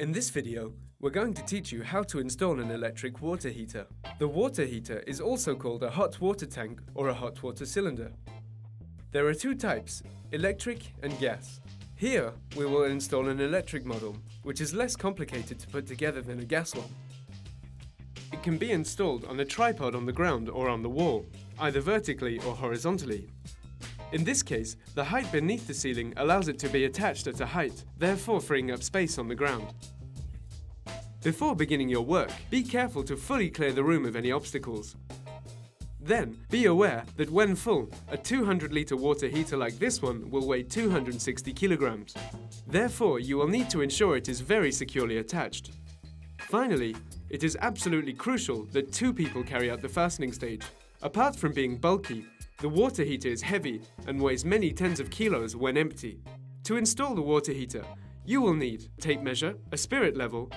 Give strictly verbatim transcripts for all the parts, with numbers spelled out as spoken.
In this video, we're going to teach you how to install an electric water heater. The water heater is also called a hot water tank or a hot water cylinder. There are two types, electric and gas. Here, we will install an electric model, which is less complicated to put together than a gas one. It can be installed on a tripod on the ground or on the wall, either vertically or horizontally. In this case, the height beneath the ceiling allows it to be attached at a height, therefore freeing up space on the ground. Before beginning your work, be careful to fully clear the room of any obstacles. Then, be aware that when full, a two hundred litre water heater like this one will weigh two hundred sixty kilograms. Therefore, you will need to ensure it is very securely attached. Finally, it is absolutely crucial that two people carry out the fastening stage. Apart from being bulky, the water heater is heavy and weighs many tens of kilos when empty. To install the water heater, you will need tape measure, a spirit level,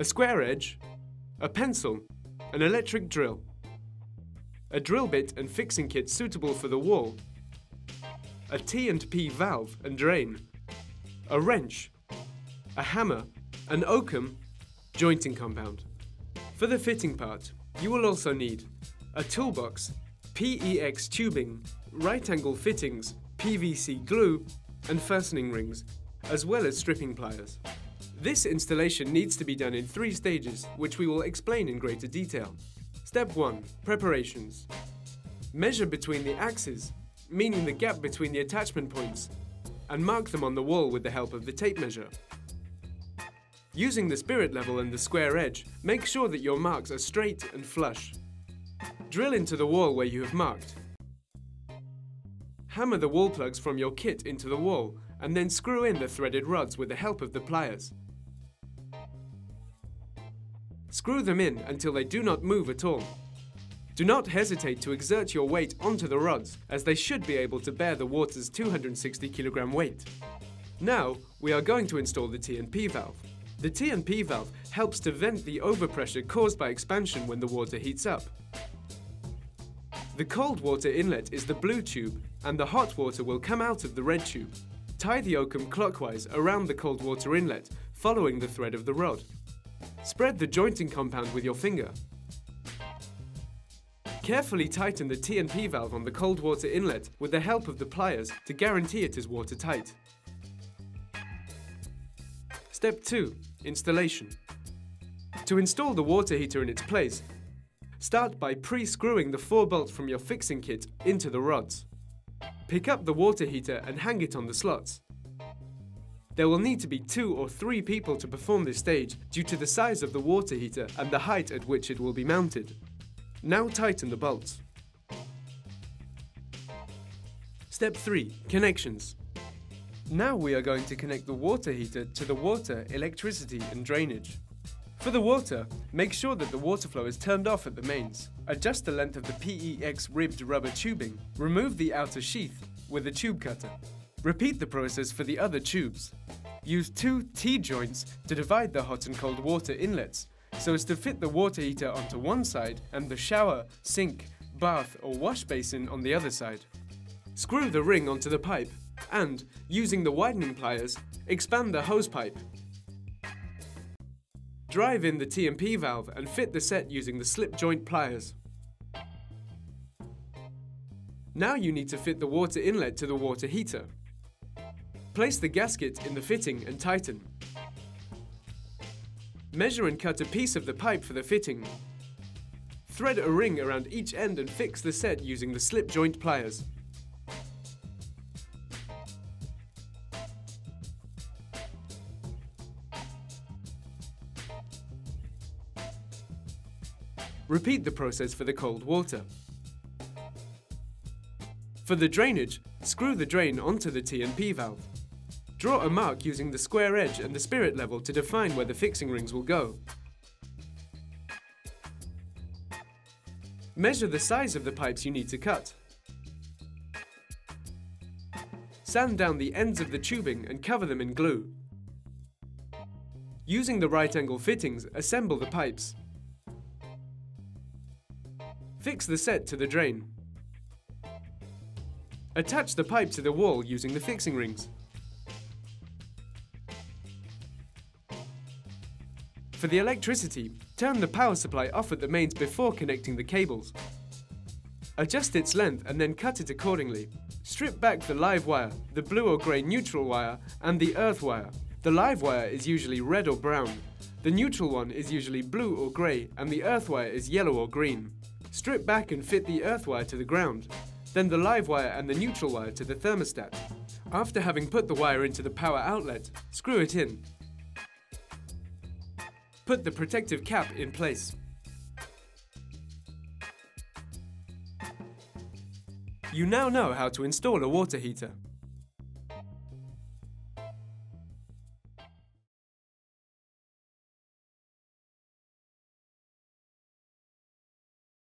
a square edge, a pencil, an electric drill, a drill bit and fixing kit suitable for the wall, a T and P valve and drain, a wrench, a hammer, an oakum jointing compound. For the fitting part, you will also need a toolbox, P E X tubing, right angle fittings, P V C glue and fastening rings, as well as stripping pliers. This installation needs to be done in three stages, which we will explain in greater detail. Step one. Preparations. Measure between the axes, meaning the gap between the attachment points, and mark them on the wall with the help of the tape measure. Using the spirit level and the square edge, make sure that your marks are straight and flush. Drill into the wall where you have marked. Hammer the wall plugs from your kit into the wall and then screw in the threaded rods with the help of the pliers. Screw them in until they do not move at all. Do not hesitate to exert your weight onto the rods, as they should be able to bear the water's two hundred sixty kilogram weight. Now we are going to install the T and P valve. The T and P valve helps to vent the overpressure caused by expansion when the water heats up. The cold water inlet is the blue tube, and the hot water will come out of the red tube. Tie the oakum clockwise around the cold water inlet, following the thread of the rod. Spread the jointing compound with your finger. Carefully tighten the T and P valve on the cold water inlet with the help of the pliers to guarantee it is watertight. Step two. Installation. To install the water heater in its place, start by pre-screwing the four bolts from your fixing kit into the rods. Pick up the water heater and hang it on the slots. There will need to be two or three people to perform this stage due to the size of the water heater and the height at which it will be mounted. Now tighten the bolts. Step three. Connections. Now we are going to connect the water heater to the water, electricity and drainage. For the water, make sure that the water flow is turned off at the mains. Adjust the length of the P E X ribbed rubber tubing. Remove the outer sheath with a tube cutter. Repeat the process for the other tubes. Use two T-joints to divide the hot and cold water inlets, so as to fit the water heater onto one side and the shower, sink, bath or wash basin on the other side. Screw the ring onto the pipe and, using the widening pliers, expand the hose pipe. Drive in the T and P valve and fit the set using the slip joint pliers. Now you need to fit the water inlet to the water heater. Place the gasket in the fitting and tighten. Measure and cut a piece of the pipe for the fitting. Thread a ring around each end and fix the set using the slip joint pliers. Repeat the process for the cold water. For the drainage, screw the drain onto the T and P valve. Draw a mark using the square edge and the spirit level to define where the fixing rings will go. Measure the size of the pipes you need to cut. Sand down the ends of the tubing and cover them in glue. Using the right angle fittings, assemble the pipes. Fix the set to the drain. Attach the pipe to the wall using the fixing rings. For the electricity, turn the power supply off at the mains before connecting the cables. Adjust its length and then cut it accordingly. Strip back the live wire, the blue or grey neutral wire, and the earth wire. The live wire is usually red or brown. The neutral one is usually blue or grey, and the earth wire is yellow or green. Strip back and fit the earth wire to the ground, then the live wire and the neutral wire to the thermostat. After having put the wire into the power outlet, screw it in. Put the protective cap in place. You now know how to install a water heater.